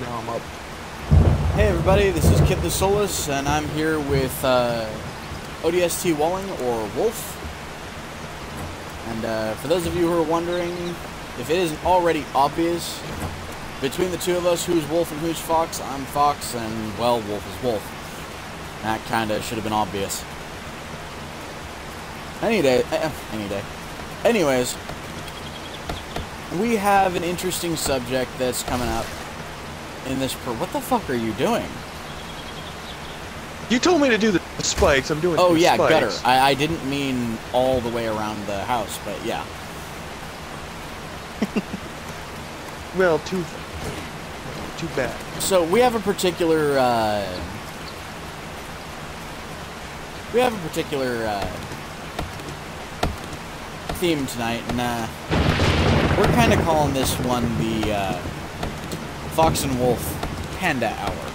Now I'm up. Hey everybody, this is Kit the Soulless, and I'm here with ODST Walling, or Wolf. And for those of you who are wondering, if it isn't already obvious, between the two of us, who's Wolf and who's Fox, I'm Fox, and, well, Wolf is Wolf. That kinda should have been obvious. Any day. Anyways, we have an interesting subject that's coming up in this what the fuck are you doing? You told me to do the spikes, I'm doing the spikes. Oh yeah, gutter. I didn't mean all the way around the house, but yeah. Well, too bad. So, we have a particular theme tonight, and we're kind of calling this one the Fox and Wolf Panda Hour.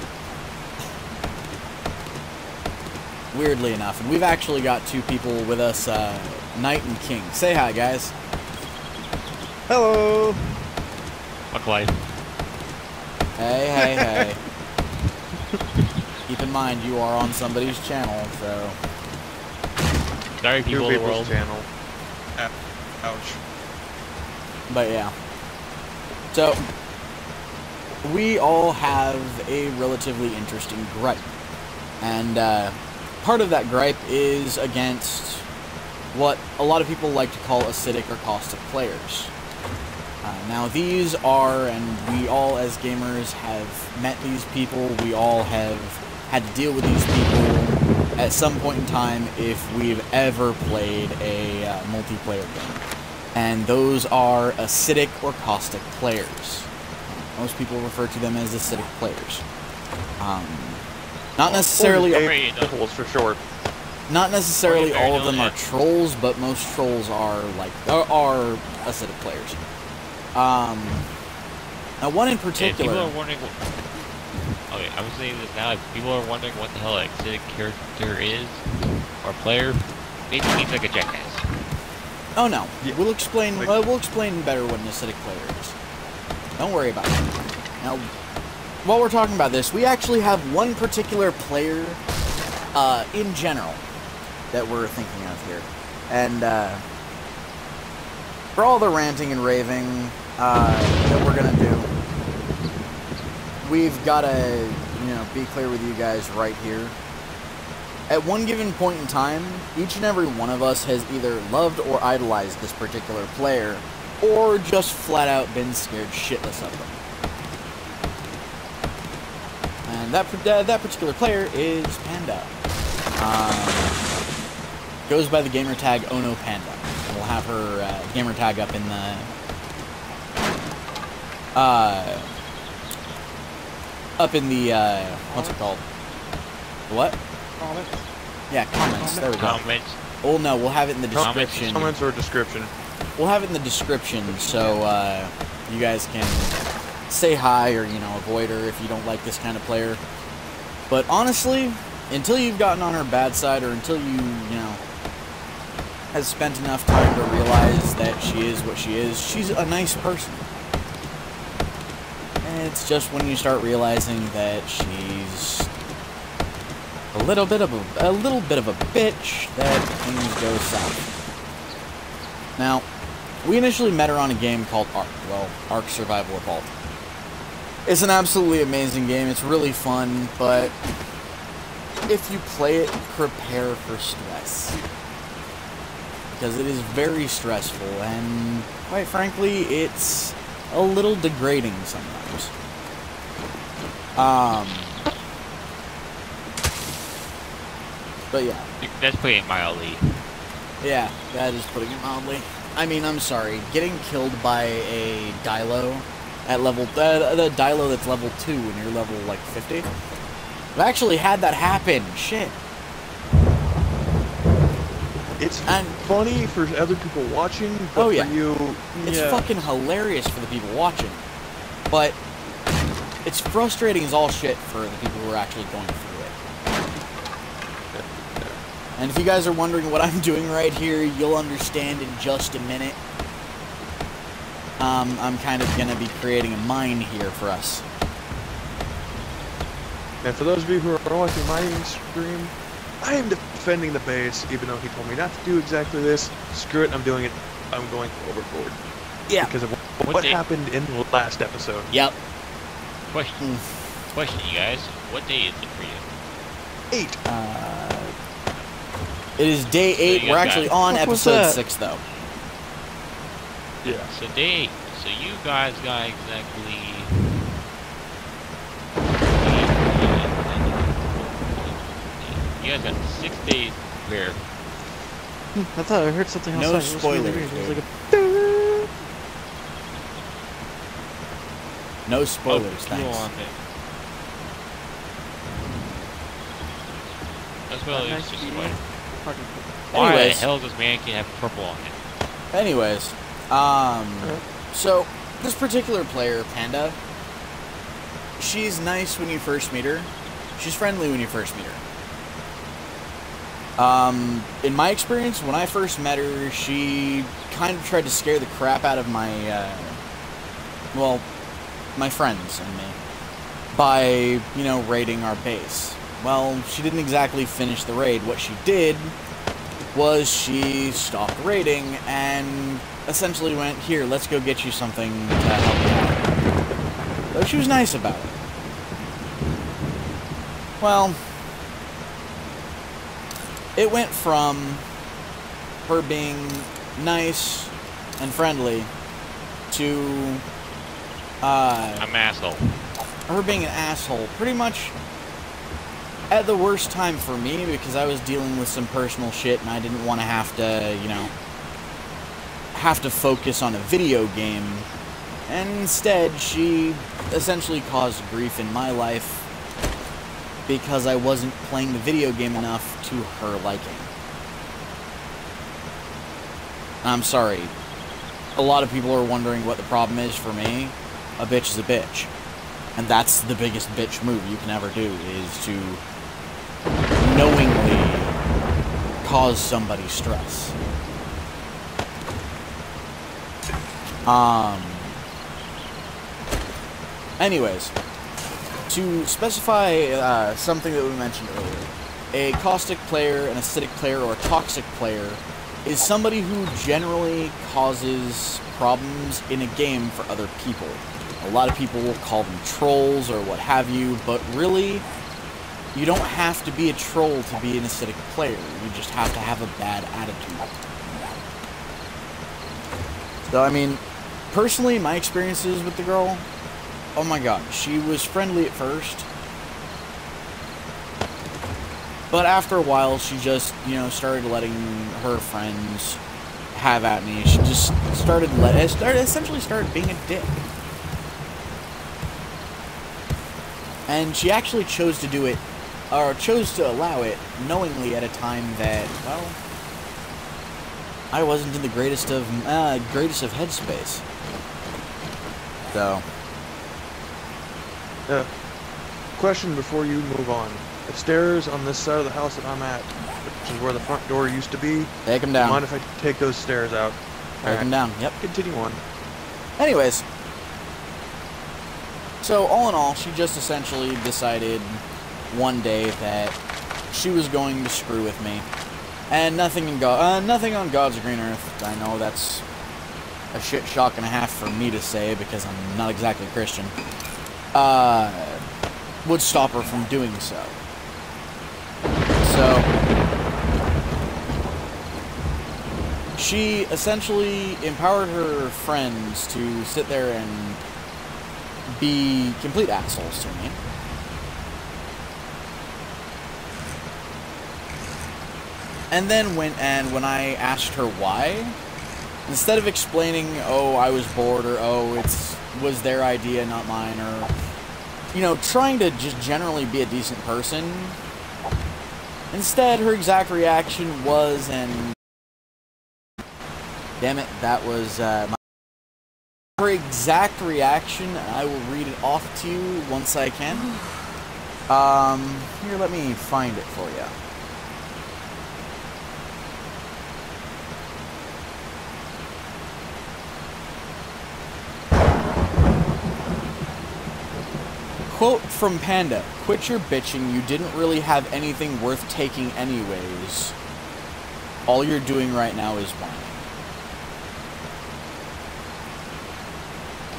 Weirdly enough, and we've actually got two people with us, Knight and King. Say hi, guys. Hello. Fuck life. Hey. Keep in mind, you are on somebody's channel, so. Sorry, people of the world. Channel. Ouch. But yeah. So. We all have a relatively interesting gripe, and part of that gripe is against what a lot of people like to call acidic or caustic players. Now these are, and we all as gamers have met these people, we all have had to deal with these people at some point in time if we've ever played a multiplayer game, and those are acidic or caustic players. Most people refer to them as acidic players. Not necessarily all for short. Not necessarily all of them are trolls, but most trolls are are acidic players. Now one in particular. People are wondering. Okay, I'm saying this now. If people are wondering what the hell an acidic character is or player, basically he's like a jackass. Oh no, yeah. We'll explain. Like, we'll explain better what an acidic player is. Don't worry about it. Now, while we're talking about this, we actually have one particular player in general that we're thinking of here. And for all the ranting and raving that we're going to do, we've got to be clear with you guys right here. At one given point in time, each and every one of us has either loved or idolized this particular player, or just flat out been scared shitless of them. And that particular player is Panda. Goes by the gamer tag Ono Panda. We'll have her gamer tag up in the what's it called? What? Comments. Yeah, comments. There we go. Comments. Oh no, we'll have it in the description. Comments or description. We'll have it in the description, so you guys can say hi or, avoid her if you don't like this kind of player. But honestly, until you've gotten on her bad side or until you, has spent enough time to realize that she is what she is, she's a nice person. And it's just when you start realizing that she's a little bit of a bitch that things go south. Now, we initially met her on a game called Ark. Well, Ark: Survival Evolved. It's an absolutely amazing game. It's really fun, but if you play it, prepare for stress. Because it is very stressful, and quite frankly, it's a little degrading sometimes. But yeah. That's pretty mildly. Yeah, that is putting it mildly. I mean, I'm sorry. Getting killed by a Dilo at level... the Dilo that's level 2 and you're level, like, 50. I've actually had that happen. Shit. It's funny for other people watching, but oh, yeah. For you... It's fucking hilarious for the people watching. But it's frustrating as all shit for the people who are actually going through. And if you guys are wondering what I'm doing right here, you'll understand in just a minute. I'm kind of going to be creating a mine here for us. And for those of you who are watching my stream, I am defending the base, even though he told me not to do exactly this. Screw it, I'm doing it. I'm going overboard. Yeah. Because of what happened in the last episode. Yep. Question, you guys. What day is it for you? 8. It is day 8. So we're actually on episode 6, though. Yeah. So day 8. So you guys got exactly... You guys got 6 days there. I thought I heard something else. No spoilers. Really like no spoilers, thanks. No spoilers, nice just spoilers. Why the hell does man can't have purple on it? Anyways, so this particular player, Panda, she's nice when you first meet her. She's friendly when you first meet her. In my experience, when I first met her, she kind of tried to scare the crap out of my, well, my friends and me by, you know, raiding our base. Well, she didn't exactly finish the raid. What she did was she stopped raiding and essentially went, here, let's go get you something to help you out. Though she was nice about it. Well... it went from her being nice and friendly to an asshole. Her being an asshole, pretty much at the worst time for me because I was dealing with some personal shit and I didn't want to have to, you know, have to focus on a video game. And instead, she essentially caused grief in my life. Because I wasn't playing the video game enough to her liking. I'm sorry. A lot of people are wondering what the problem is for me. A bitch is a bitch. And that's the biggest bitch move you can ever do, is to knowingly cause somebody stress. Anyways... to specify something that we mentioned earlier, a caustic player, an acidic player, or a toxic player is somebody who generally causes problems in a game for other people. A lot of people will call them trolls or what have you, but really, you don't have to be a troll to be an acidic player. You just have to have a bad attitude. So, I mean, personally, my experiences with the girl... oh my god, she was friendly at first, but after a while she just, you know, started letting her friends have at me. She just essentially started being a dick. And she actually chose to do it, or chose to allow it, knowingly at a time that, well, I wasn't in the greatest of headspace. So... question before you move on. The stairs on this side of the house that I'm at, which is where the front door used to be. Take them down. Mind if I take those stairs out? Take them down. Yep. Continue on. Anyways. So, all in all, she just essentially decided one day that she was going to screw with me. And nothing on God's green earth. I know that's a shit shock and a half for me to say because I'm not exactly Christian. Would stop her from doing so. So, she essentially empowered her friends to sit there and be complete assholes to me. And then when I asked her why, instead of explaining, oh, I was bored, or oh, it was their idea, not mine, or... you know, trying to just generally be a decent person. Instead, her exact reaction was, and... damn it, that was, her exact reaction, and I will read it off to you once I can. Here, let me find it for you. Quote from Panda, "Quit your bitching, you didn't really have anything worth taking anyways. All you're doing right now is whining."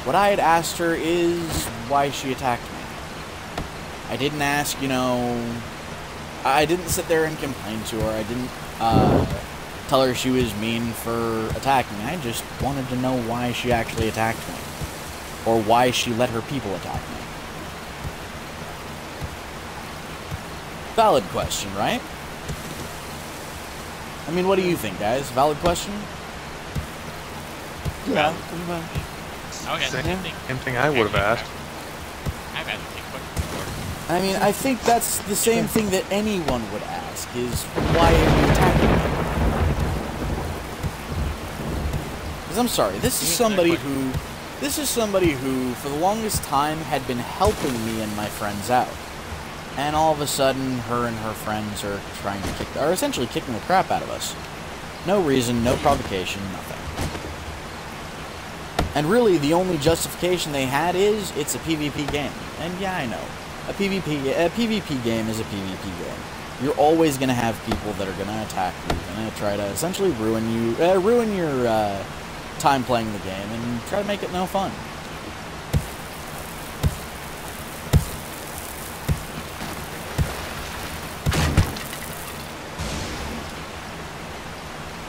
What I had asked her is why she attacked me. I didn't ask, you know, I didn't sit there and complain to her. I didn't tell her she was mean for attacking. I just wanted to know why she actually attacked me, or why she let her people attack me. Valid question, right? I mean, what do you think, guys? Valid question? Yeah. Okay. Same thing I would have asked. I've asked the same question before. I mean, I think that's the same thing that anyone would ask, is why are you attacking me? Because I'm sorry, this is somebody who, for the longest time, had been helping me and my friends out. And all of a sudden, her and her friends are trying to kick, are essentially kicking the crap out of us. No reason, no provocation, nothing. And really, the only justification they had is, it's a PvP game. And yeah, I know. A PvP game is a PvP game. You're always going to have people that are going to attack you, going to try to essentially ruin your time playing the game, and try to make it no fun.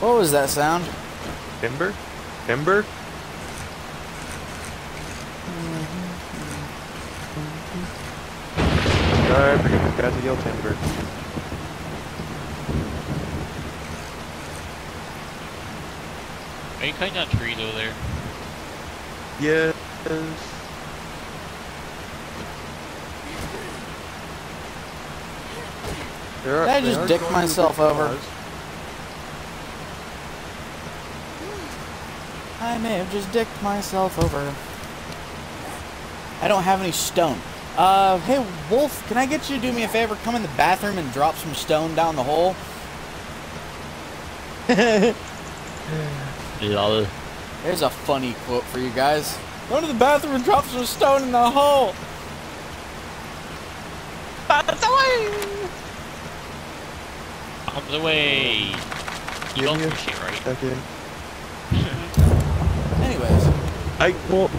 What was that sound? Timber? Timber? Sorry, I forgot to yell timber. Are you cutting down trees over there? Yes. Did I just dick myself over? I may have just dicked myself over. I don't have any stone. Hey, Wolf, can I get you to do me a favor? Come in the bathroom and drop some stone down the hole. There's a funny quote for you guys. Go to the bathroom and drop some stone in the hole. Out the way. You don't appreciate right. Okay. Anyways. Well,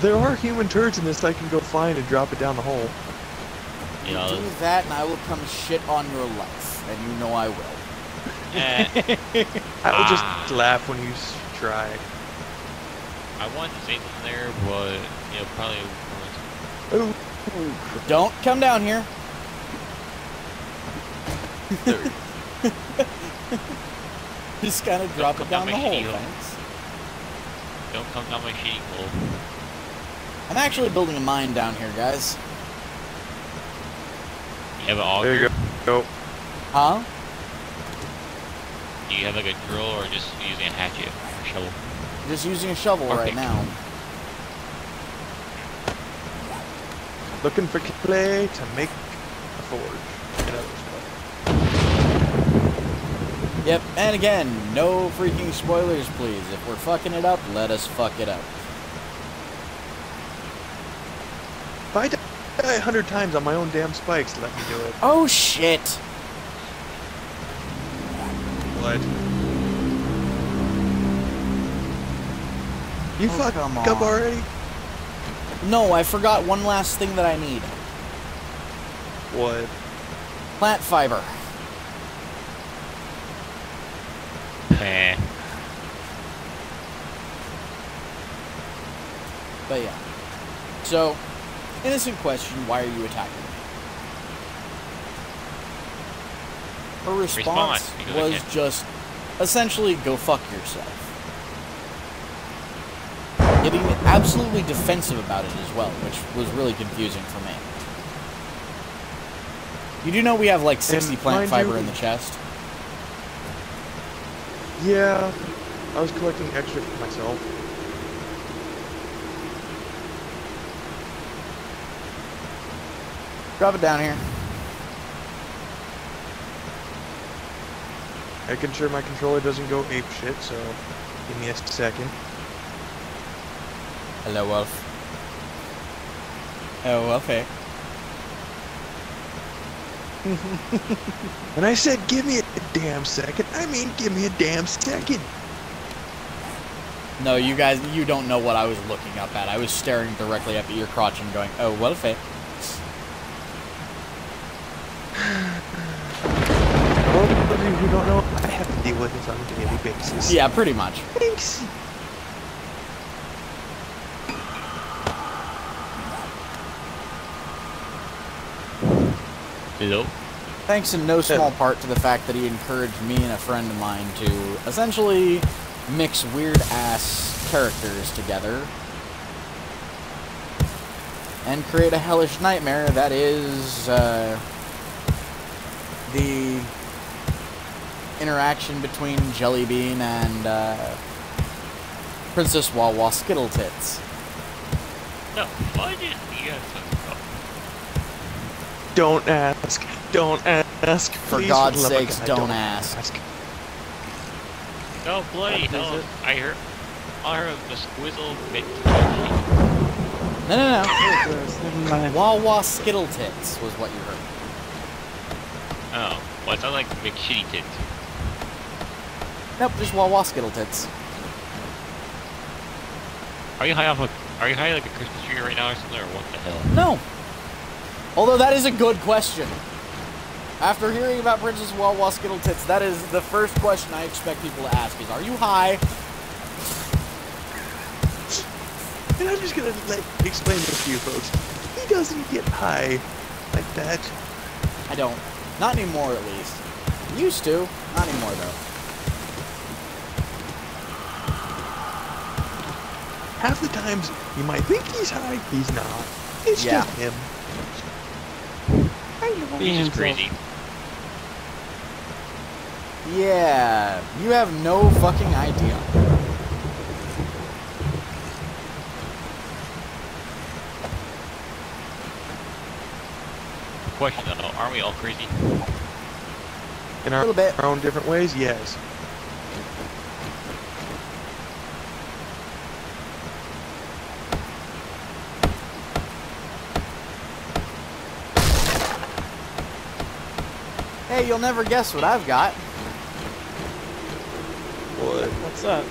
there are human turds in this I can go find and drop it down the hole. Yeah. Do that and I will come shit on your life. And you know I will. I will just laugh when you try. I wanted to say something there, but, you know, probably... Ooh. Don't come down here. Just kind of drop it down the hole, thanks. Don't come down my shitty hole. I'm actually building a mine down here, guys. You have an auger? There you go. Huh? Do you have like a drill or just using a hatchet or a shovel? Just using a shovel right now. Looking for clay to make a forge. Yep, and again, no freaking spoilers, please. If we're fucking it up, let us fuck it up. If I die 100 times on my own damn spikes, let me do it. Oh, shit! What? You fucked up already? No, I forgot one last thing that I need. What? Plant fiber. But yeah. So, innocent question, why are you attacking me? Her response was just, essentially, go fuck yourself. Getting absolutely defensive about it as well, which was really confusing for me. You do know we have like 60 plant fiber in the chest? Yeah, I was collecting extra for myself. Drop it down here. Making sure my controller doesn't go ape shit, so give me a second. Hello, Wolf. Hello, Wolf, hey. And I said, give me a damn second. I mean, give me a damn second. No, you guys, you don't know what I was looking up at. I was staring directly up at your crotch and going, oh, what a fake. All of you who don't know, I have to deal with this on a daily basis. Yeah, pretty much. Thanks. Hello. Thanks in no small part to the fact that he encouraged me and a friend of mine to essentially mix weird-ass characters together and create a hellish nightmare that is the interaction between Jellybean and Princess Wawa Skittletits. No, why did he answer? Don't ask. Don't ask. For please, God's sakes, don't ask. Oh, bloody hell. I heard R of the Squizzle Bit. No, no, no. Wawa Skittletits was what you heard. Oh, well, it sounds like McShitty Tits. Nope, just Wawa Skittletits. Are you high off? Are you high like a Christmas tree right now or something, or what the hell? No. Although that is a good question. After hearing about Princess Wawa Skittletits, that is the first question I expect people to ask: is, are you high? And I'm just gonna explain this to you folks. He doesn't get high like that. I don't. Not anymore, at least. Used to. Not anymore, though. Half the times, you might think he's high, he's not. It's just him. He's just crazy. Yeah. You have no fucking idea. Question though, aren't we all crazy? In our, our own different ways, yes. Hey, you'll never guess what I've got. What? What's up?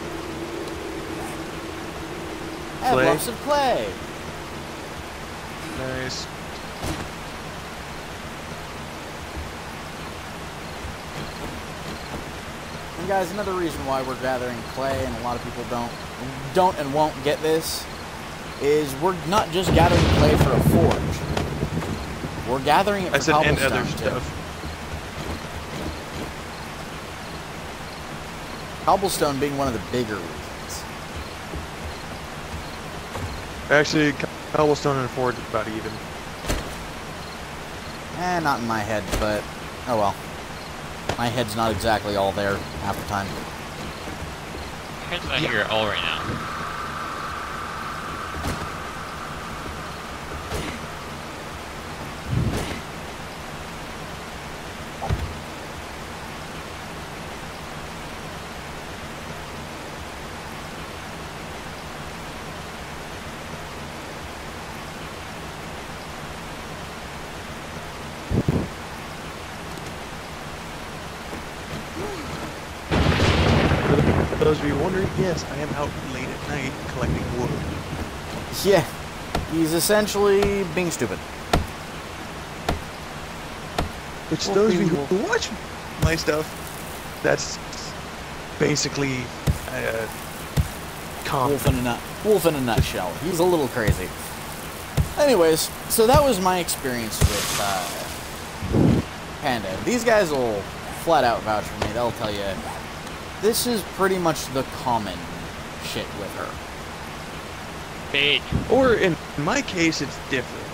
I have lots of clay. Nice. And guys, another reason why we're gathering clay, and a lot of people don't and won't get this, is we're not just gathering clay for a forge. We're gathering it for cobblestone, and other stuff. Cobblestone being one of the bigger reasons. Actually, cobblestone and forge is about even. Eh, not in my head, but oh well. My head's not exactly all there half the time. My head's not here at all right now. For those of you wondering, yes, I am out late at night collecting wood. Yeah, he's essentially being stupid. Which those of you who watch my stuff, that's basically a wolf in a nutshell. He's a little crazy. Anyways, so that was my experience with Panda. These guys will flat out vouch for me. They'll tell you. This is pretty much the common shit with her. Bitch. Or in my case, it's different.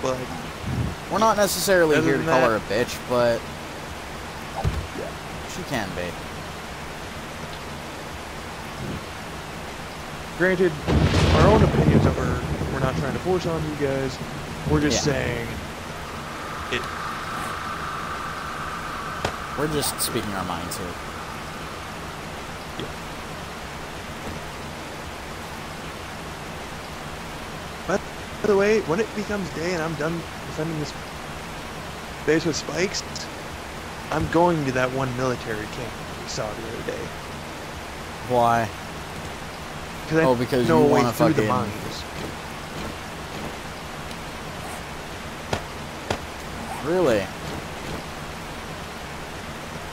But we're not necessarily here to call her a bitch, but she can be. Granted, our own opinions of her, we're not trying to force on you guys. We're just saying it. We're just speaking our minds here. Yeah. But By the way, when it becomes day and I'm done defending this base with spikes, I'm going to that one military camp we saw the other day. Why? Oh, because you want to fucking... the mines. Really?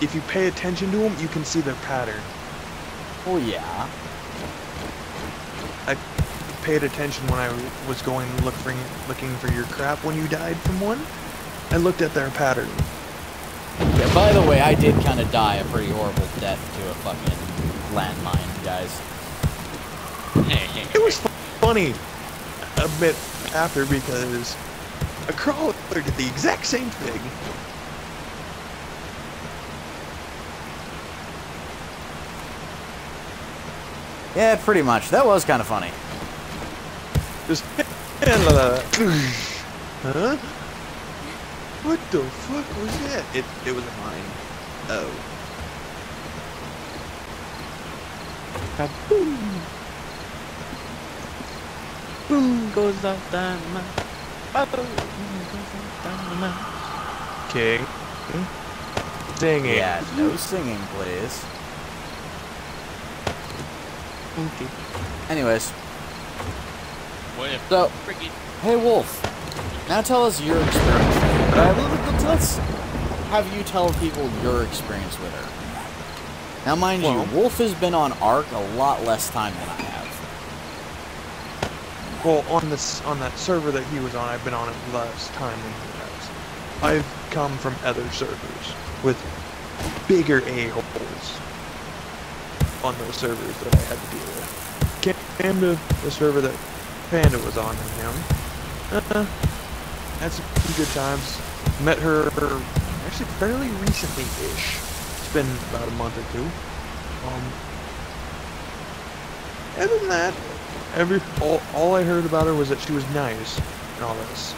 If you pay attention to them, you can see their pattern. Oh yeah. I paid attention when I was going looking for your crap when you died from one. I looked at their pattern. Yeah, by the way, I did kind of die a pretty horrible death to a fucking landmine, guys. It was funny a bit after because a crawler did the exact same thing. Yeah, pretty much. That was kind of funny. Just... huh? What the fuck was that? It was a mine. Oh. Kaboom! Boom goes out dynamite. Boom goes out dynamite. Okay. Singing. Yeah, no singing, please. Okay. Anyways. What if so, freaking... Hey, Wolf. Now tell us your experience. Let's have you tell people your experience with her. Now, mind well, you, Wolf has been on Ark a lot less time than I have. Well, on that server that he was on, I've been on it less time than he has. I've come from other servers with bigger a-holes on those servers that I had to deal with. Came to the server that Panda was on and him. Had some good times. Met her actually fairly recently-ish. It's been about a month or two. Other than that, all I heard about her was that she was nice and all this,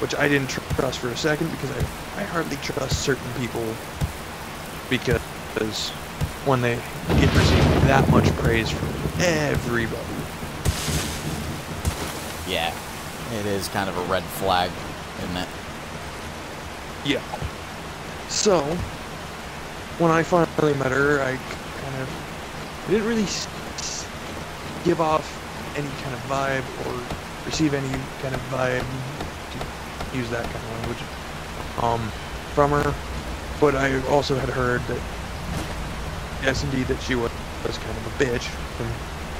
which I didn't trust for a second because I hardly trust certain people because when they get received that much praise from everybody. Yeah, it is kind of a red flag, isn't it? Yeah. So, when I finally met her, I kind of didn't really give off any kind of vibe or receive any kind of vibe, to use that kind of language, from her. But I also had heard that, yes, indeed, that she was kind of a bitch from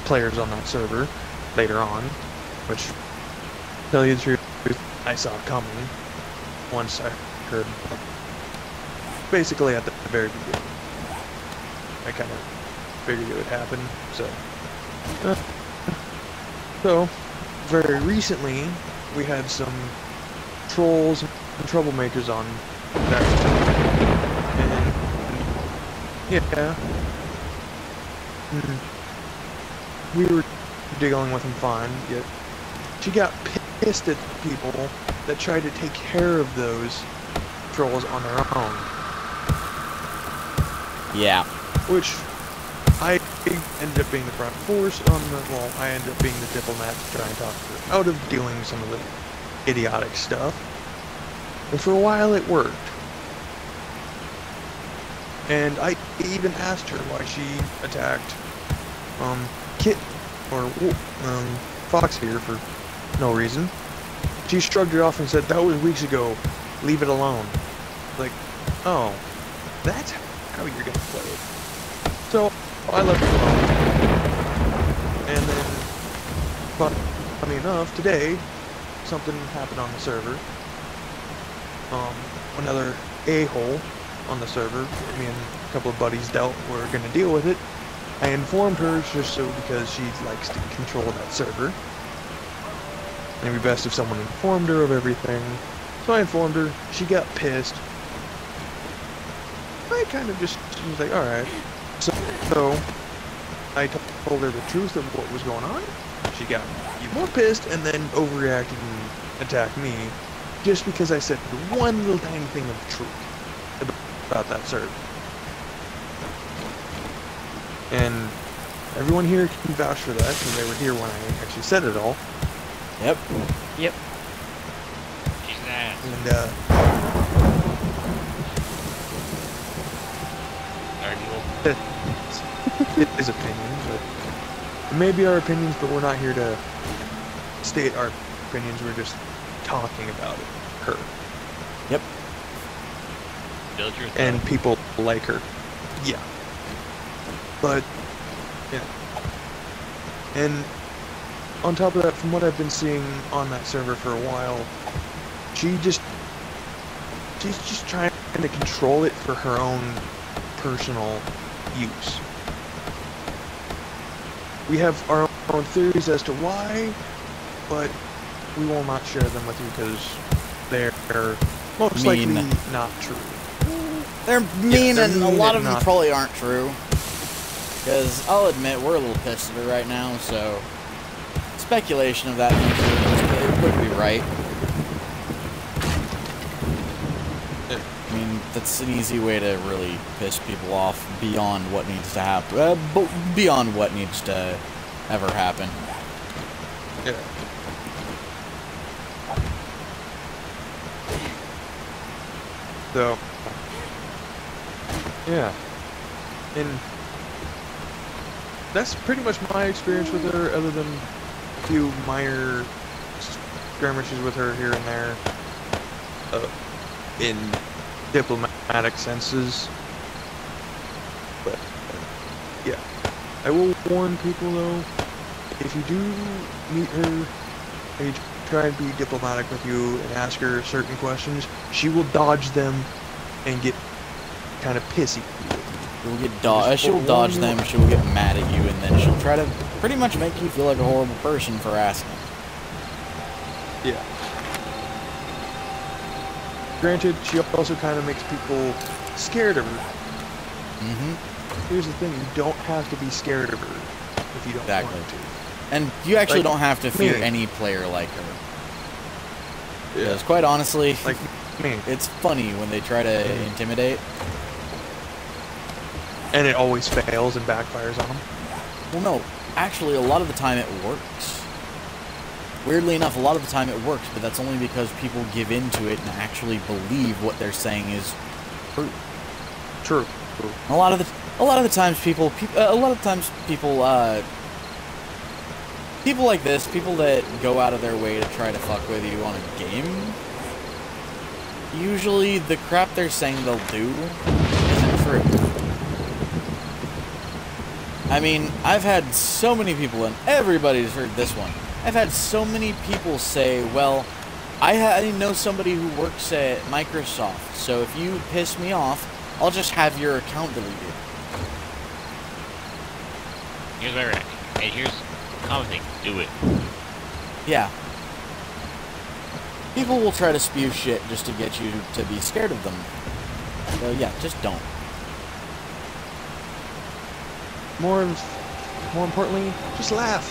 players on that server later on, which, to tell you the truth, I saw coming once I heard, basically at the very beginning. I kind of figured it would happen, so. So, very recently, we had some trolls and troublemakers on that server. Yeah. We were dealing with them fine, yet she got pissed at people that tried to take care of those trolls on their own. Yeah. Which I ended up being the front force on the, well, I ended up being the diplomat to try and talk her out of doing some of the idiotic stuff. And for a while it worked. And I even asked her why she attacked Kit, or Fox here for no reason. She shrugged it off and said, that was weeks ago, leave it alone. Like, oh, that's how you're gonna play it. So, I left it alone. And then, funny enough, today, something happened on the server. Another a-hole on the server, me and a couple of buddies were going to deal with it. I informed her just so because she likes to control that server. And it'd be best if someone informed her of everything. So I informed her, she got pissed. I kind of just, she was like, alright. So I told her the truth of what was going on. She got even more pissed and then overreacted and attacked me just because I said one little tiny thing of truth about that serve. And everyone here can vouch for that because they were here when I actually said it all. Yep. Yep. She's an ass. And, it is opinions, but maybe our opinions, but we're not here to state our opinions. We're just talking about it. Her. Yep. Build your thought. And people like her. Yeah. But yeah. And on top of that, from what I've been seeing on that server for a while, she's just trying to control it for her own personal use. We have our own theories as to why, but we will not share them with you because they're most mean. Likely not true. They're mean, yeah, and a lot of them probably aren't true. Because I'll admit, we're a little pissed at her right now, so speculation of that nature would be right. I mean, that's an easy way to really piss people off beyond what needs to happen, beyond what needs to ever happen. Yeah. So, yeah, and that's pretty much my experience with her, other than a few minor skirmishes with her here and there, in diplomatic senses. But, yeah, I will warn people though, if you do meet her, and you try and be diplomatic with you and ask her certain questions, she will dodge them and get kind of pissy. She'll dodge them, she'll get mad at you, and then she'll try to pretty much make you feel like a horrible person for asking. Yeah. Granted, she also kind of makes people scared of her. Mm-hmm. Here's the thing, you don't have to be scared of her if you don't want to. And you actually don't have to fear any player like her. Yeah. Because quite honestly, it's funny when they try to intimidate. And it always fails and backfires on them. Well, no. Actually, a lot of the time it works. Weirdly enough, a lot of the time it works, but that's only because people give into it and actually believe what they're saying is true. True. True. People like this, people that go out of their way to try to fuck with you on a game, usually the crap they're saying they'll do isn't true. I mean, I've had so many people, and everybody's heard this one, I've had so many people say, well, I know somebody who works at Microsoft, so if you piss me off, I'll just have your account deleted. Here's my reaction. Hey, here's... commenting, do it. Yeah. People will try to spew shit just to get you to be scared of them. So yeah, just don't. More importantly, just laugh.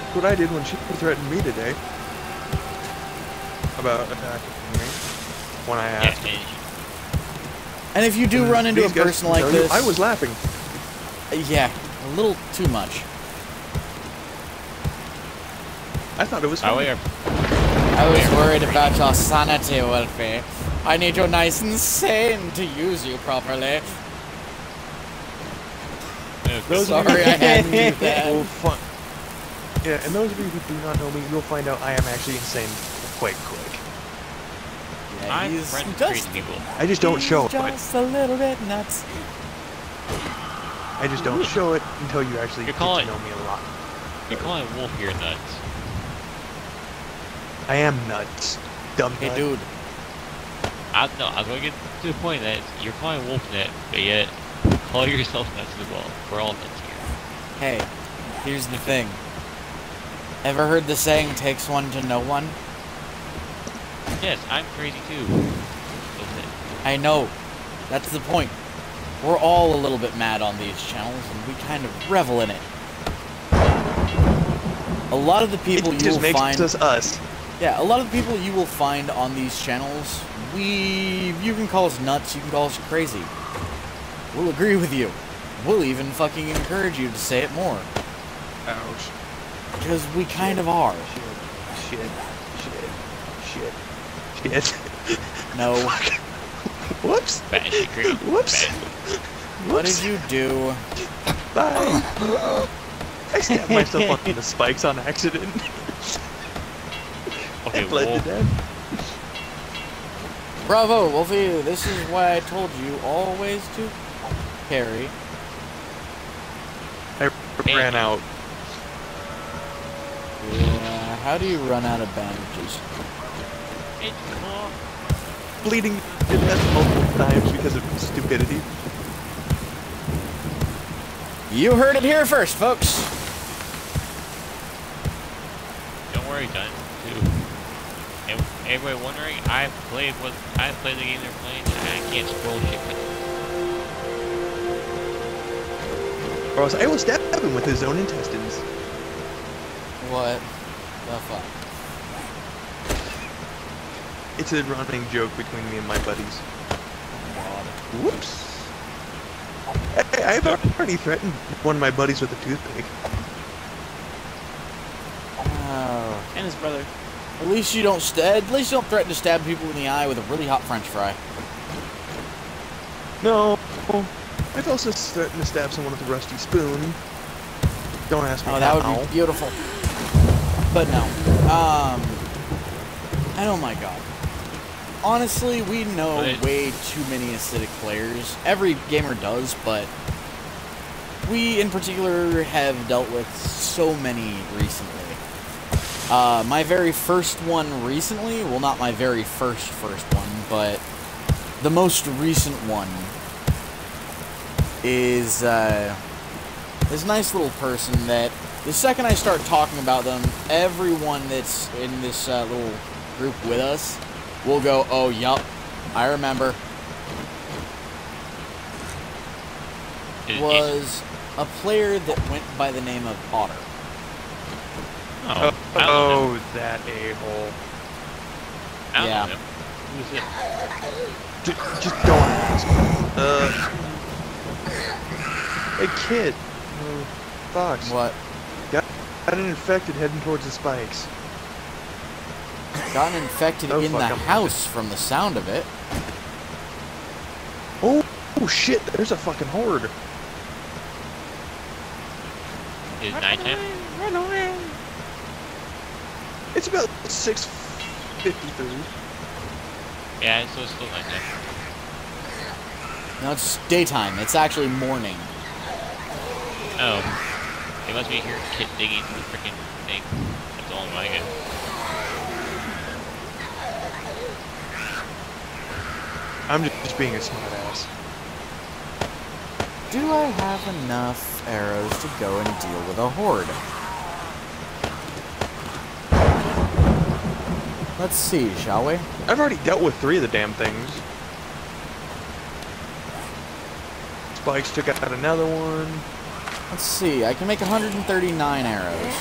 That's what I did when she threatened me today. About attacking me. When I asked. Yeah. And if you do run into a person like this... I was laughing. Yeah, a little too much. I thought it was funny. I was worried about your sanity, Wolfie. I need you nice and sane to use you properly. Sorry, I hadn't you there. Yeah, and those of you who do not know me, you'll find out I am actually insane quite quick. Yeah, I'm just people. I just don't show it. Just a little bit nuts. I just don't show it until you actually get to know me a lot. You're calling Wolf here nuts. I am nuts, dumb nut. Hey, dude. I was gonna get to the point that you're calling Wolfnet, but yet call yourself nuts as well. We're all nuts here. Hey, here's the thing. Ever heard the saying, "Takes one to know one"? Yes, I'm crazy too. I know. That's the point. We're all a little bit mad on these channels, and we kind of revel in it. A lot of the people you will find. It just makes us us. Yeah, a lot of the people you will find on these channels, you can call us nuts, you can call us crazy. We'll agree with you. We'll even fucking encourage you to say it more. Ouch. Because we kind of are. Shit. No. Whoops. Whoops. What did you do? Bye. I stabbed myself up in the spikes on accident. Okay, I bled to death. Bravo, Wolfie. This is why I told you always to carry. I ran out. Yeah, how do you run out of bandages? Bleeding to death multiple times because of stupidity. You heard it here first, folks. Don't worry, John. Everybody wondering, I played the game they're playing, and I can't scroll shit with them. Or else I will stab him with his own intestines. What the fuck? It's a running joke between me and my buddies. God. Whoops. I've already threatened one of my buddies with a toothpick. Oh. And his brother. At least you don't threaten to stab people in the eye with a really hot French fry. No. I've also threatened to stab someone with a rusty spoon. Don't ask me. Oh, that would be beautiful. But no. And oh my god. Honestly, we know way too many acidic players. Every gamer does, but we in particular have dealt with so many recently. My very first one recently, well, not my very first one, but the most recent one is this nice little person that the second I start talking about them, everyone that's in this little group with us will go, oh, yup, I remember. Was a player that went by the name of Otter. Oh, that a-hole. Yeah. Who's it? Just don't ask. A kid. Fox. What? Got infected heading towards the spikes. Got infected in the house from the sound of it. Oh shit, there's a fucking horde. Is it nighttime? Run away! It's about 6:53. Yeah, so it's still nighttime. No, it's daytime. It's actually morning. Oh. It must be here, kid digging the freaking thing. That's all I get. I'm just being a smart ass. Do I have enough arrows to go and deal with a horde? Let's see, shall we? I've already dealt with 3 of the damn things. Spikes took out another one. Let's see, I can make 139 arrows.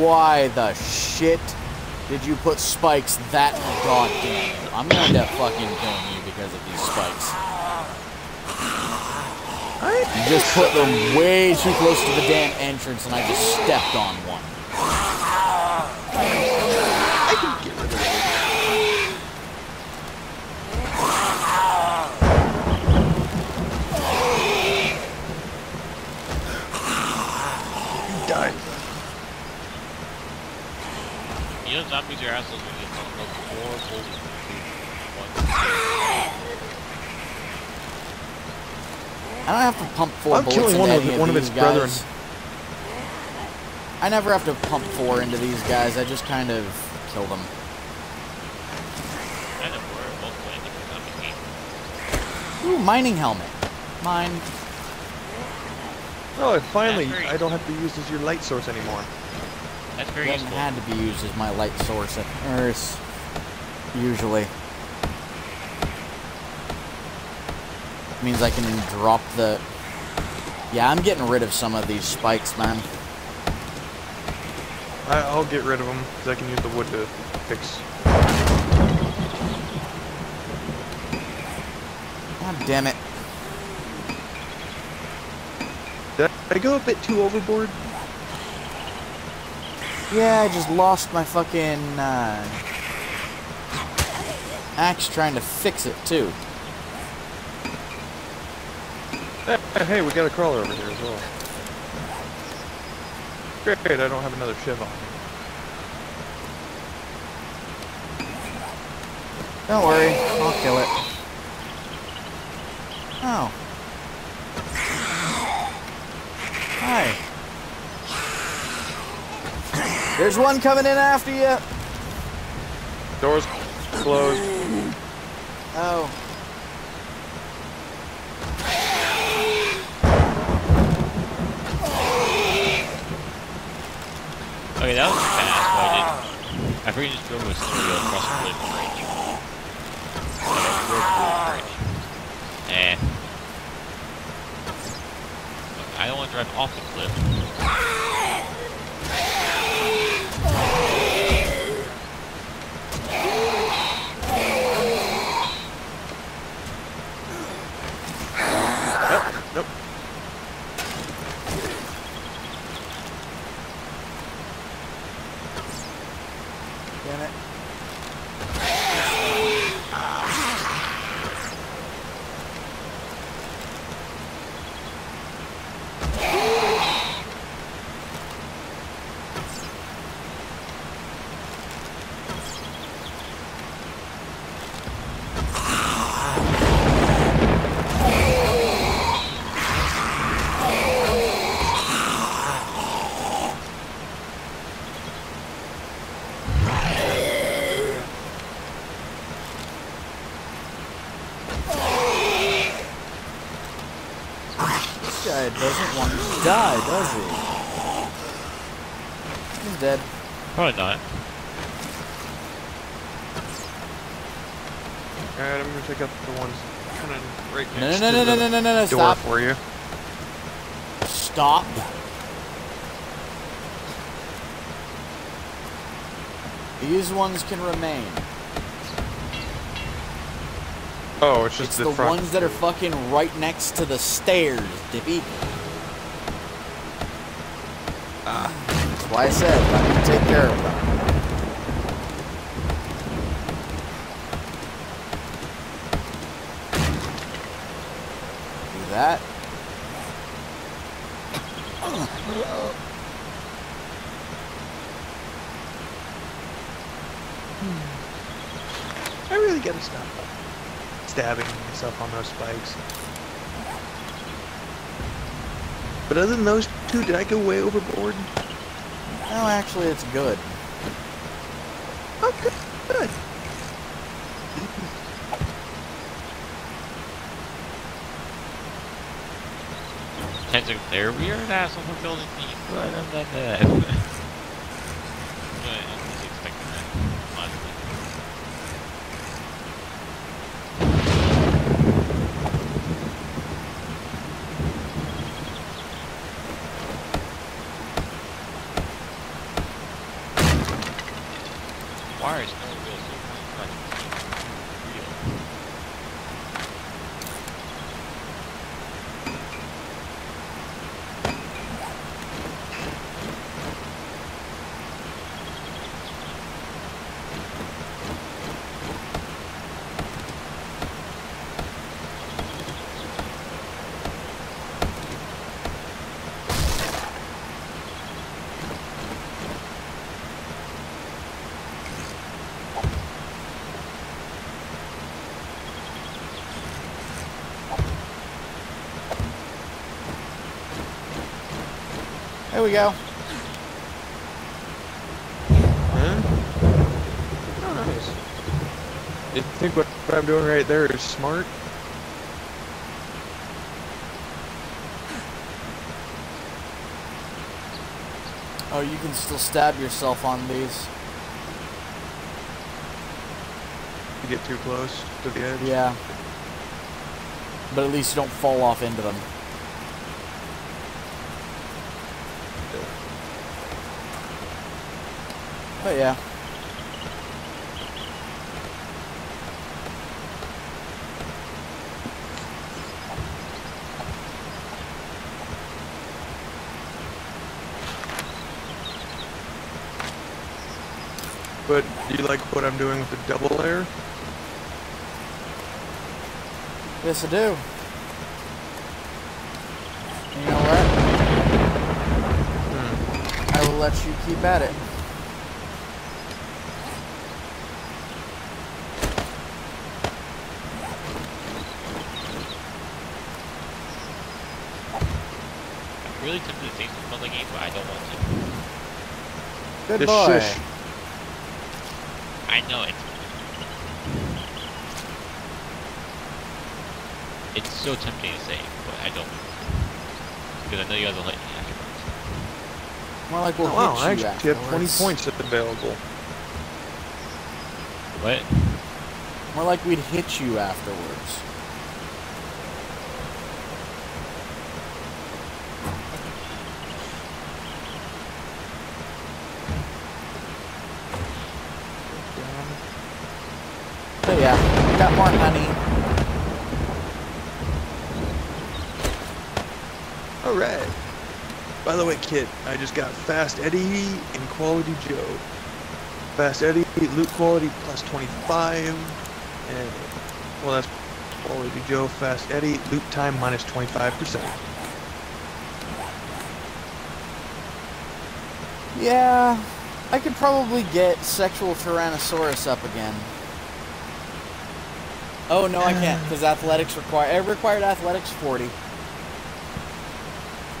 Why the shit did you put spikes that goddamn? I'm going to fucking kill you because of these spikes. You just put them way too close to the damn entrance and I just stepped on one. I can get rid of it. You died. You know, zombies are assholes when you talk about 4 bullets. I don't have to pump 4 bullets into one of its guys. Brethren. I never have to pump 4 into these guys. I just kind of kill them. I know we're both playing different zombie games. Ooh, mining helmet. Mine. Oh, finally, I don't have to use as your light source anymore. That's very useful. It had to be used as my light source at Earth, usually. It means I can drop the... Yeah, I'm getting rid of some of these spikes, man. I'll get rid of them because I can use the wood to fix. God damn it. Did I go a bit too overboard? Yeah, I just lost my fucking axe trying to fix it too. Hey, we got a crawler over here as well. Great, I don't have another shiv on me. Don't worry, I'll kill it. Oh. Hi. There's one coming in after you. Door's closed. Oh. Okay, that was fast, but I forget this drone was still across the bridge range. I don't want to drive off the cliff. Nope. Damn it. Doesn't want to die, does he? He's dead. Probably not. Alright, I'm gonna take out the ones kind of right next to the door. Stop. For you. Stop. These ones can remain. Oh, it's just it's the front ones that are fucking right next to the stairs, Dippy. That's why I said, let me take care of them. Do that. I really gotta stop stabbing myself on those spikes. But other than those two, did I go way overboard? No, actually, it's good. Okay, good. Attention, there we are an asshole for building these, but I'm not dead. I'm just expecting that, logically. There we go. Huh? Oh, nice. You think what I'm doing right there is smart? Oh, you can still stab yourself on these. You get too close to the edge? Yeah. But at least you don't fall off into them. But yeah. But do you like what I'm doing with the double layer? Yes, I do. You know what? Hmm. I will let you keep at it. I'm really tempted to say something about the game, but I don't want to. Good boy. Shush. I know it. It's so tempting to say, but I don't. Because I know you guys will hit me afterwards. More like we'll hit you I actually have 20 points if available. What? More like we'd hit you afterwards. But yeah, we got more honey. Alright. By the way, Kit, I just got Fast Eddie and Quality Joe. Fast Eddie, loot quality plus 25. And, well, that's Quality Joe, Fast Eddie, loot time minus 25%. Yeah, I could probably get Sexual Tyrannosaurus up again. Oh, no, I can't, because athletics require. It required athletics 40.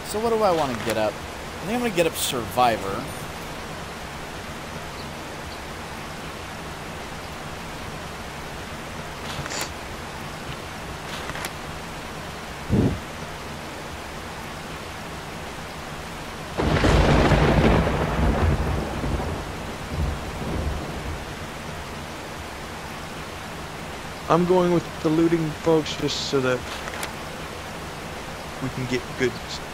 So what do I want to get up? I think I'm going to get up Survivor. I'm going with the looting, folks, just so that we can get good stuff.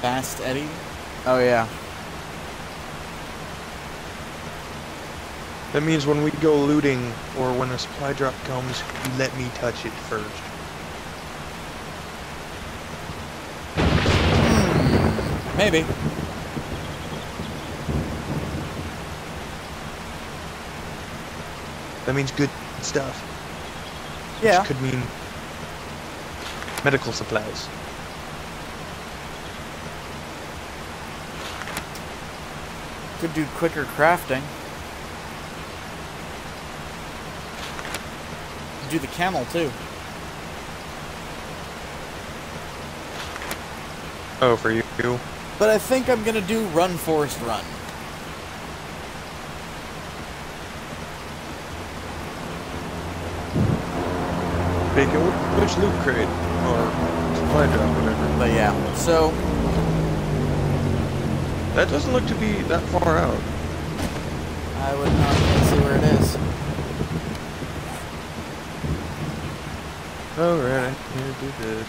Fast Eddie? Oh yeah. That means when we go looting, or when a supply drop comes, you let me touch it first. Maybe. That means good stuff. Yeah. Which could mean medical supplies. Could do quicker crafting. Could do the camel too. Oh, for you. But I think I'm gonna do Run Forest Run. Bacon, which loot crate or supply drop, whatever. But yeah, so. That doesn't look to be that far out. I would not see where it is. Alright, I'm gonna do this.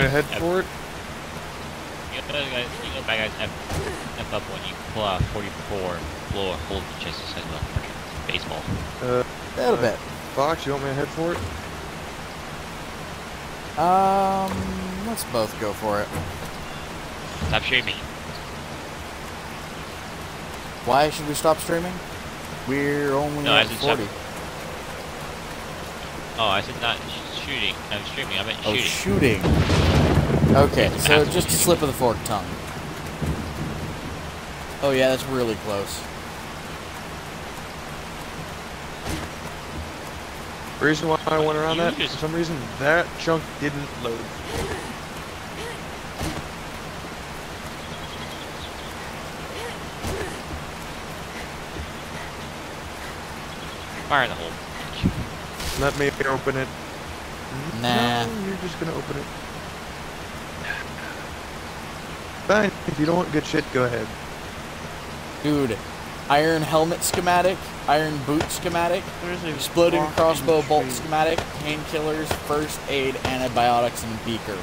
Head for it. You go back, guys. F up when you pull out 44. Blow a hole in the chest instead of a baseball. A little bit. Fox, you want me to head for it? Let's both go for it. Stop streaming. Why should we stop streaming? We're only at 40. Oh, I said not shooting. I'm streaming. I meant shooting. Oh, shooting. Okay, so just a slip of the forked tongue. Oh yeah, that's really close. Reason why I went around that, for some reason, that chunk didn't load. Fire in the hole. Let me open it. Nah. No, you're just gonna open it. Fine, if you don't want good shit, go ahead. Dude, iron helmet schematic, iron boot schematic, exploding crossbow bolt schematic, painkillers, first aid, antibiotics, and beaker.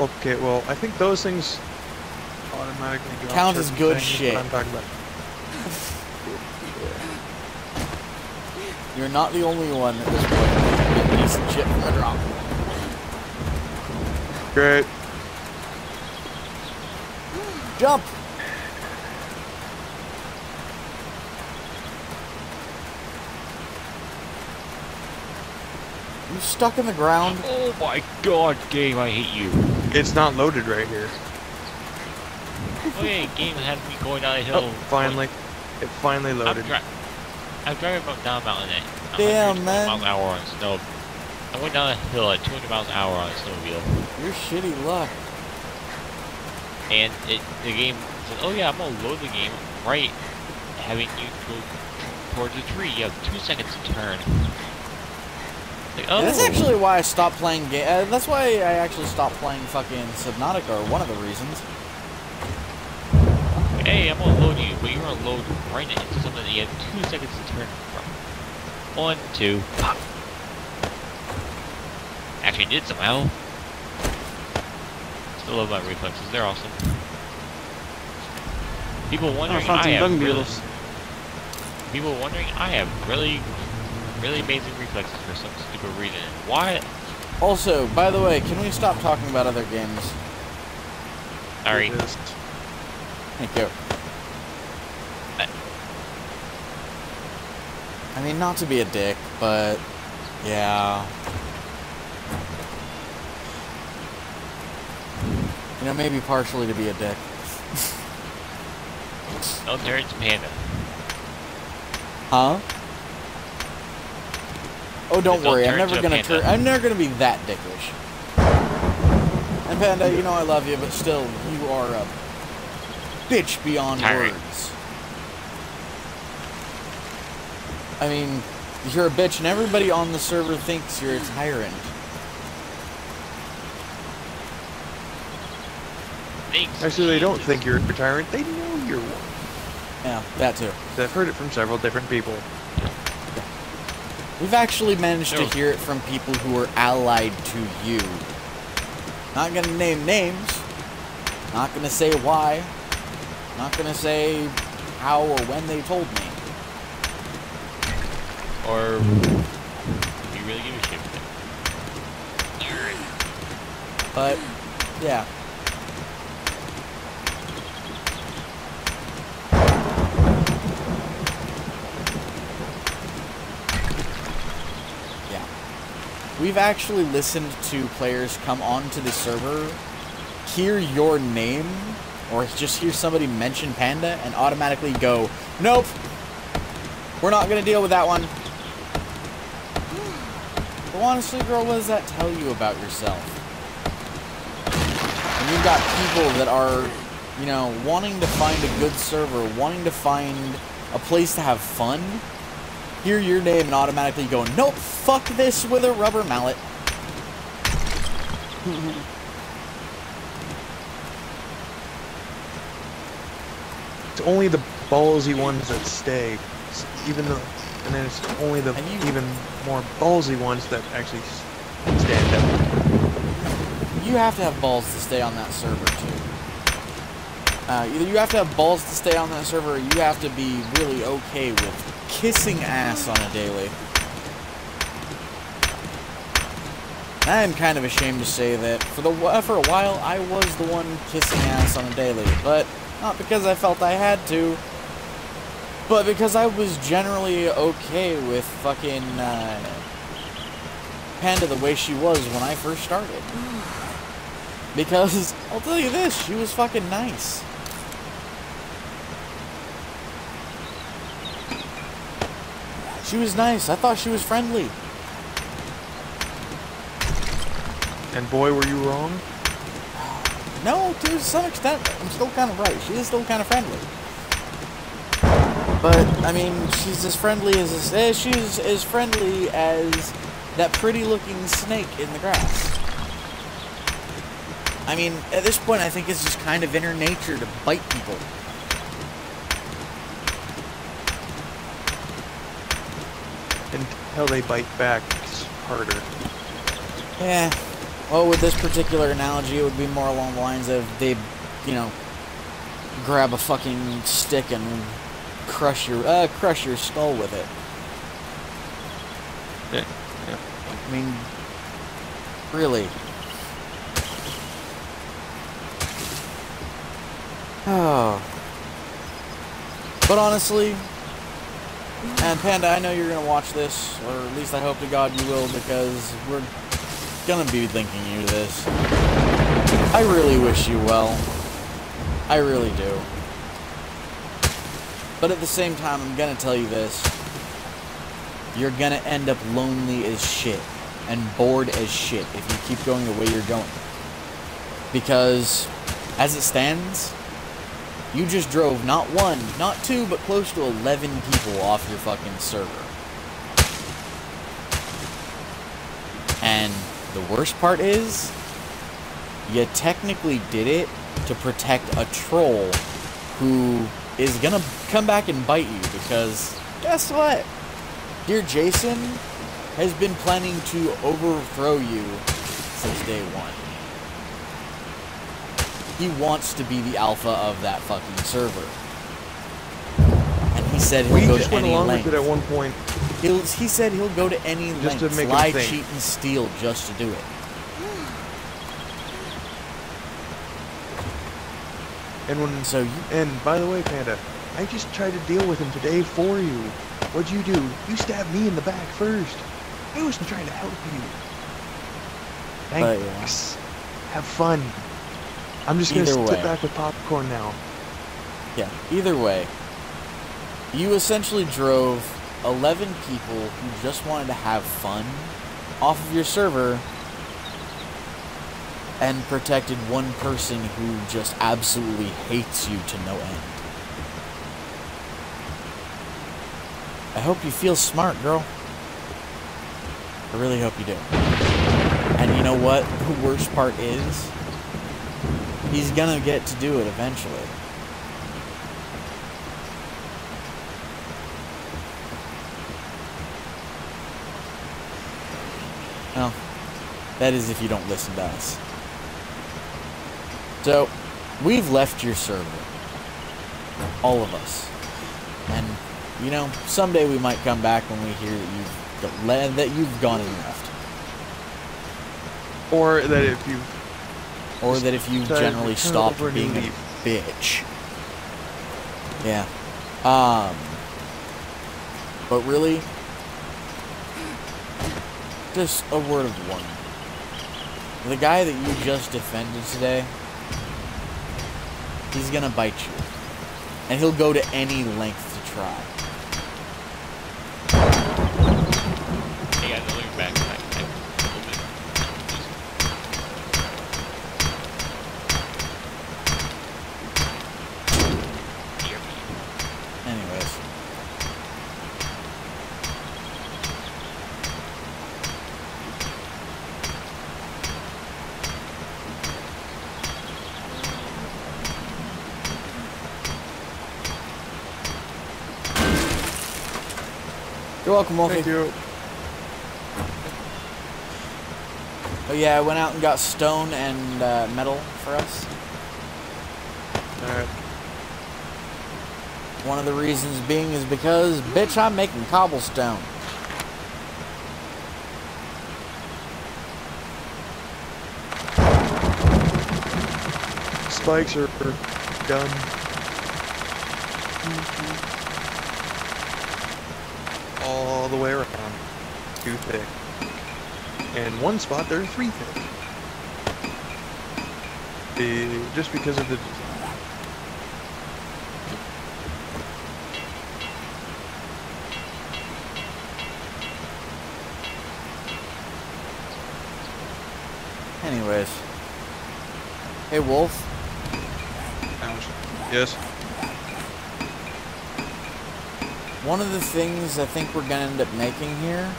Okay, well, I think those things automatically go count as good shit. That's what I'm talking about. You're not the only one at this point. Get a piece of shit from the drop. Great. Jump! You stuck in the ground? Oh my god, game, I hate you. It's not loaded right here. Okay, game had me going downhill. Oh, finally. It finally loaded. I'm driving down a mountain at 100 miles an hour on snow. I went down a hill at 200 miles an hour on a snowmobile. You're shitty luck. And the game said, oh yeah, I'm going to load the game right having you go towards the tree. You have 2 seconds to turn. Like, oh. Yeah, that's actually why I stopped playing game. That's why I actually stopped playing fucking Subnautica, or one of the reasons. Hey, I'm gonna load you, but you're gonna load right into something that you have 2 seconds to turn from. One, two, pop. Actually, I did somehow. Still love my reflexes; they're awesome. People wondering I have really amazing reflexes for some stupid reason. Why? Also, by the way, can we stop talking about other games? Sorry. Thank you. I mean, not to be a dick, but yeah. You know, maybe partially to be a dick. Oh, there's Panda. Huh? Oh, don't worry. I'm never gonna be that dickish. And Panda, you know I love you, but still, you are a bitch beyond words. I mean, you're a bitch, and everybody on the server thinks you're a tyrant. Actually, they don't think you're a tyrant. They know you're one. Yeah, that too. I've heard it from several different people. We've actually managed to hear it from people who are allied to you. Not gonna name names. Not gonna say why. Not gonna say how or when they told me. Or if you really give a shit. But yeah. We've actually listened to players come onto the server, hear your name, or just hear somebody mention Panda, and automatically go, nope, we're not going to deal with that one. But honestly, girl, what does that tell you about yourself? And you've got people that are, you know, wanting to find a good server, wanting to find a place to have fun. Hear your name and automatically go, nope, fuck this with a rubber mallet. It's only the ballsy ones that stay. Even more ballsy ones that actually stand up. You have to have balls to stay on that server too. Either you have to have balls to stay on that server, or you have to be really okay with kissing ass on a daily. I am kind of ashamed to say that for a while I was the one kissing ass on a daily, but not because I felt I had to, but because I was generally okay with fucking Panda the way she was when I first started. Because I'll tell you this, she was fucking nice. She was nice. I thought she was friendly. And boy, were you wrong? No, to some extent, I'm still kind of right. She is still kind of friendly. But, I mean, she's as friendly as... she's as friendly as that pretty-looking snake in the grass. I mean, at this point, I think it's just kind of in her nature to bite people. Until they bite back, it's harder. Yeah. Well, with this particular analogy, it would be more along the lines of they, you know, grab a fucking stick and... crush your skull with it. Yeah, yeah. I mean, really. Oh. But honestly, and Panda, I know you're gonna watch this, or at least I hope to God you will, because we're gonna be linking you to this. I really wish you well. I really do. But at the same time, I'm gonna tell you this. You're gonna end up lonely as shit and bored as shit if you keep going the way you're going. Because, as it stands, you just drove not one, not two, but close to 11 people off your fucking server. And the worst part is, you technically did it to protect a troll who... is gonna come back and bite you, because guess what? Dear Jason has been planning to overthrow you since day one. He wants to be the alpha of that fucking server. And he said he'll go to any length. At one point. He said he'll go to any length to make lie, cheat, and steal just to do it. And when, so you, and by the way, Panda, I just tried to deal with him today for you. What'd you do? You stabbed me in the back first. I wasn't trying to help you. Thanks. Yeah. Have fun. I'm just going to sit back with popcorn now. Yeah, either way, you essentially drove 11 people who just wanted to have fun off of your server, and protected one person who just absolutely hates you to no end. I hope you feel smart, girl. I really hope you do. And you know what? The worst part is, he's gonna get to do it eventually. Well, that is if you don't listen to us. So, we've left your server. All of us. And, you know, someday we might come back when we hear that you've gone and left. Or that if you've generally stopped being a bitch. Yeah. But really, just a word of warning. The guy that you just defended today... he's gonna bite you. And he'll go to any length to try. Hey guys, I'll be back in a little bit. Anyways. You're welcome, Wolfie. Thank you. Oh yeah, I went out and got stone and metal for us. Alright. One of the reasons being is because, bitch, I'm making cobblestone. Spikes are done. Mm-hmm. All the way around. Too thick. And one spot, they're three thick. Just because of the design. Anyways. Hey, Wolf. Ouch. Yes? One of the things I think we're going to end up making here...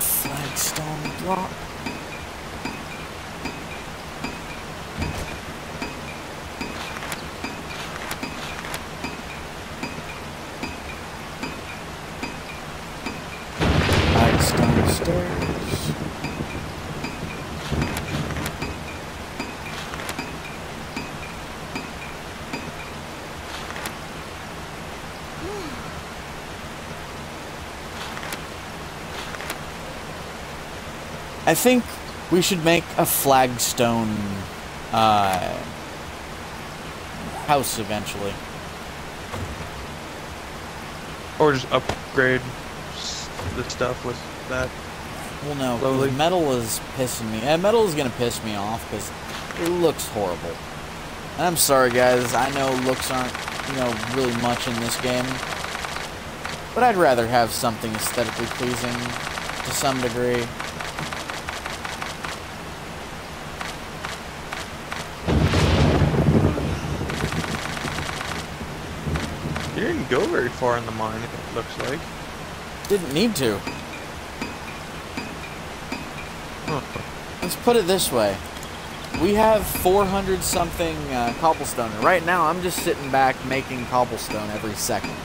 flagstone block. Flagstone stairs. I think we should make a flagstone house eventually. Or just upgrade the stuff with that. Well, no, slowly. Metal is pissing me. Metal is going to piss me off because it looks horrible. And I'm sorry, guys. I know looks aren't, you know, really much in this game. But I'd rather have something aesthetically pleasing to some degree. You didn't go very far in the mine, it looks like. Didn't need to. Huh. Let's put it this way. We have 400-something cobblestone. Right now, I'm just sitting back making cobblestone every second.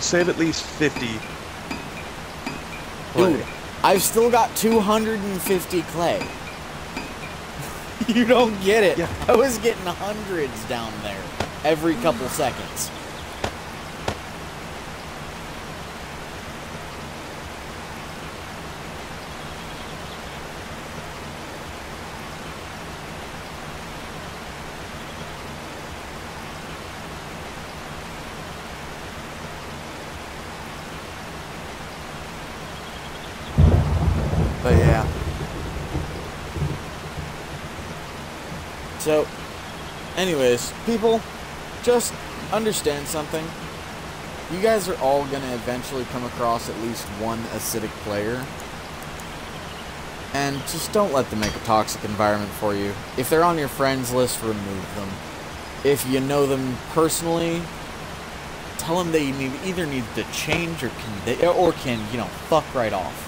Save at least 50. Play. Dude, I've still got 250 clay. You don't get it. Yeah. I was getting hundreds down there every couple seconds. But yeah. So, anyways, people, just understand something. You guys are all going to eventually come across at least one acidic player. And just don't let them make a toxic environment for you. If they're on your friends list, remove them. If you know them personally, tell them they either need to change or can, you know, fuck right off.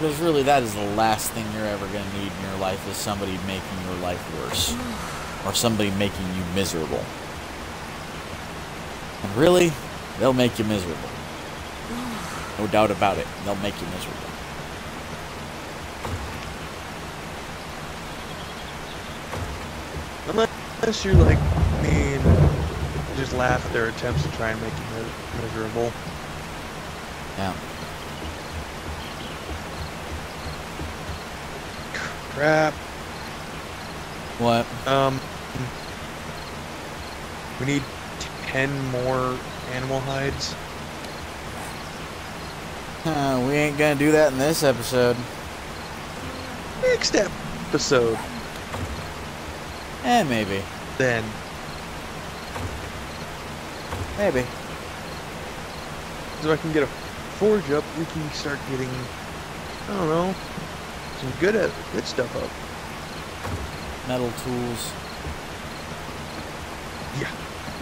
Because really, that is the last thing you're ever going to need in your life is somebody making your life worse. Or somebody making you miserable. And really, they'll make you miserable. No doubt about it. They'll make you miserable. Unless you, like, mean, just laugh at their attempts to try and make you miserable. Yeah. Crap. What? We need 10 more animal hides. We ain't gonna do that in this episode. Next episode. Eh, maybe. Then. Maybe. So I can get a forge up, we can start getting, I don't know, some good stuff up. Metal tools. Yeah.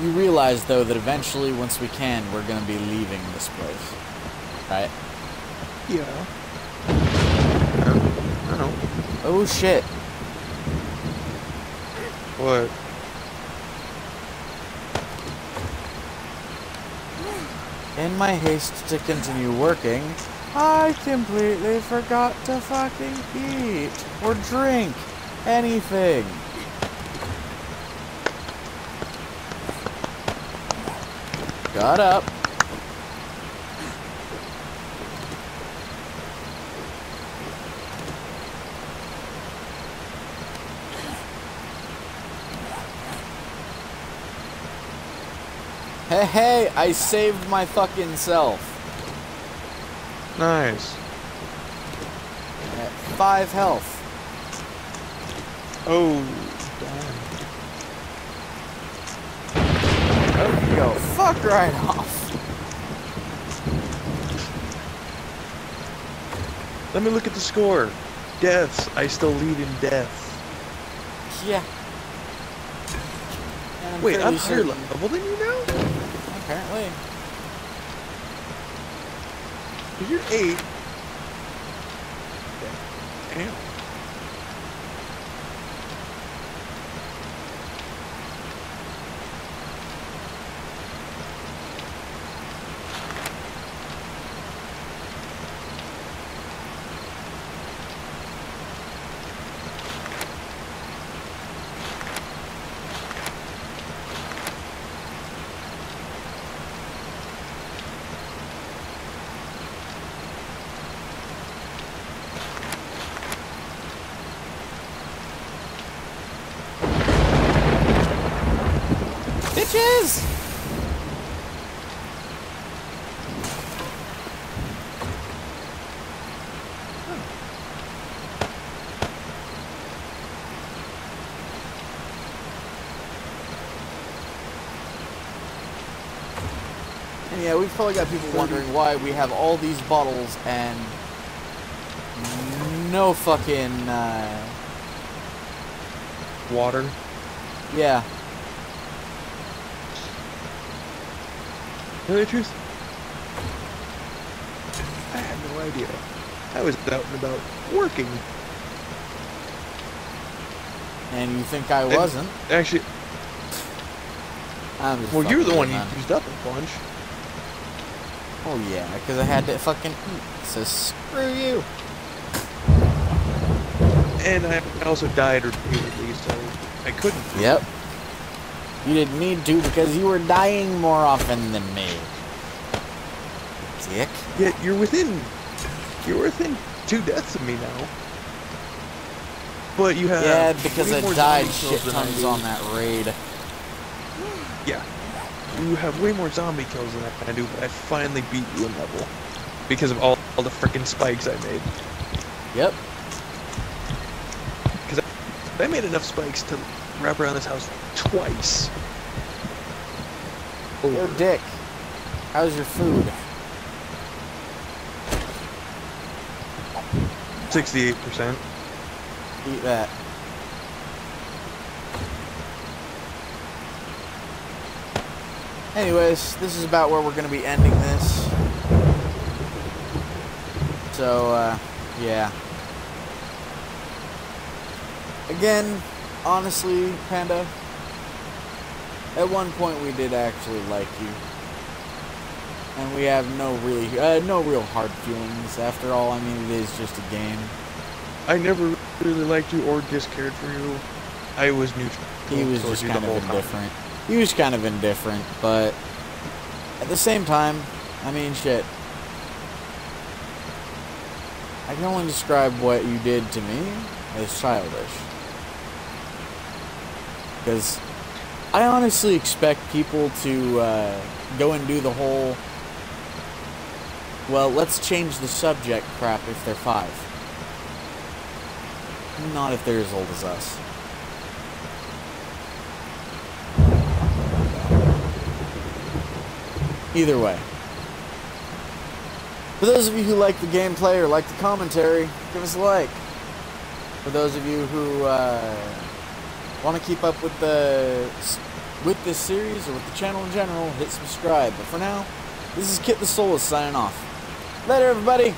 You realize, though, that eventually, once we can, we're going to be leaving this place. Right? Yeah. I don't know. Oh, shit. What? In my haste to continue working... I completely forgot to fucking eat, or drink, anything. Got up. Hey, hey, I saved my fucking self. Nice. At 5 health. Oh, damn. Oh, yo, fuck right off. Let me look at the score. Deaths. I still lead in deaths. Yeah. Wait, I'm higher level than you now? Apparently. You're 8. Damn. Bitches! And yeah, we've probably got people wondering why we have all these bottles and no fucking water. Yeah. Really, truth? I had no idea. I was out and about working. And you think I wasn't? Actually, I'm just well, you're the one who used up a bunch. Oh yeah, because I had to fucking eat. So screw you. And I also died repeatedly, so I couldn't. Yep. You didn't need to because you were dying more often than me. Dick. Yeah, you're within 2 deaths of me now. But you have because I died shit tons on that raid. Yeah. You have way more zombie kills than I do, but I finally beat you in level. Because of all the frickin' spikes I made. Yep. Because I made enough spikes to wrap around this house twice. Yo, Dick. How's your food? 68%. Eat that. Anyways, this is about where we're going to be ending this. So, yeah. Again, honestly, Panda, at one point we did actually like you, and we have no real hard feelings. After all, I mean, it is just a game. I never really liked you or cared for you. I was neutral. He was just kind of indifferent. He was kind of indifferent, but at the same time, I mean, shit. I can only describe what you did to me as childish. Because I honestly expect people to go and do the whole, well, let's change the subject crap if they're 5. Not if they're as old as us. Either way. For those of you who like the gameplay or like the commentary, give us a like. For those of you who want to keep up with this series or with the channel in general, hit subscribe. But for now, this is Kit the Soulless signing off. Later, everybody!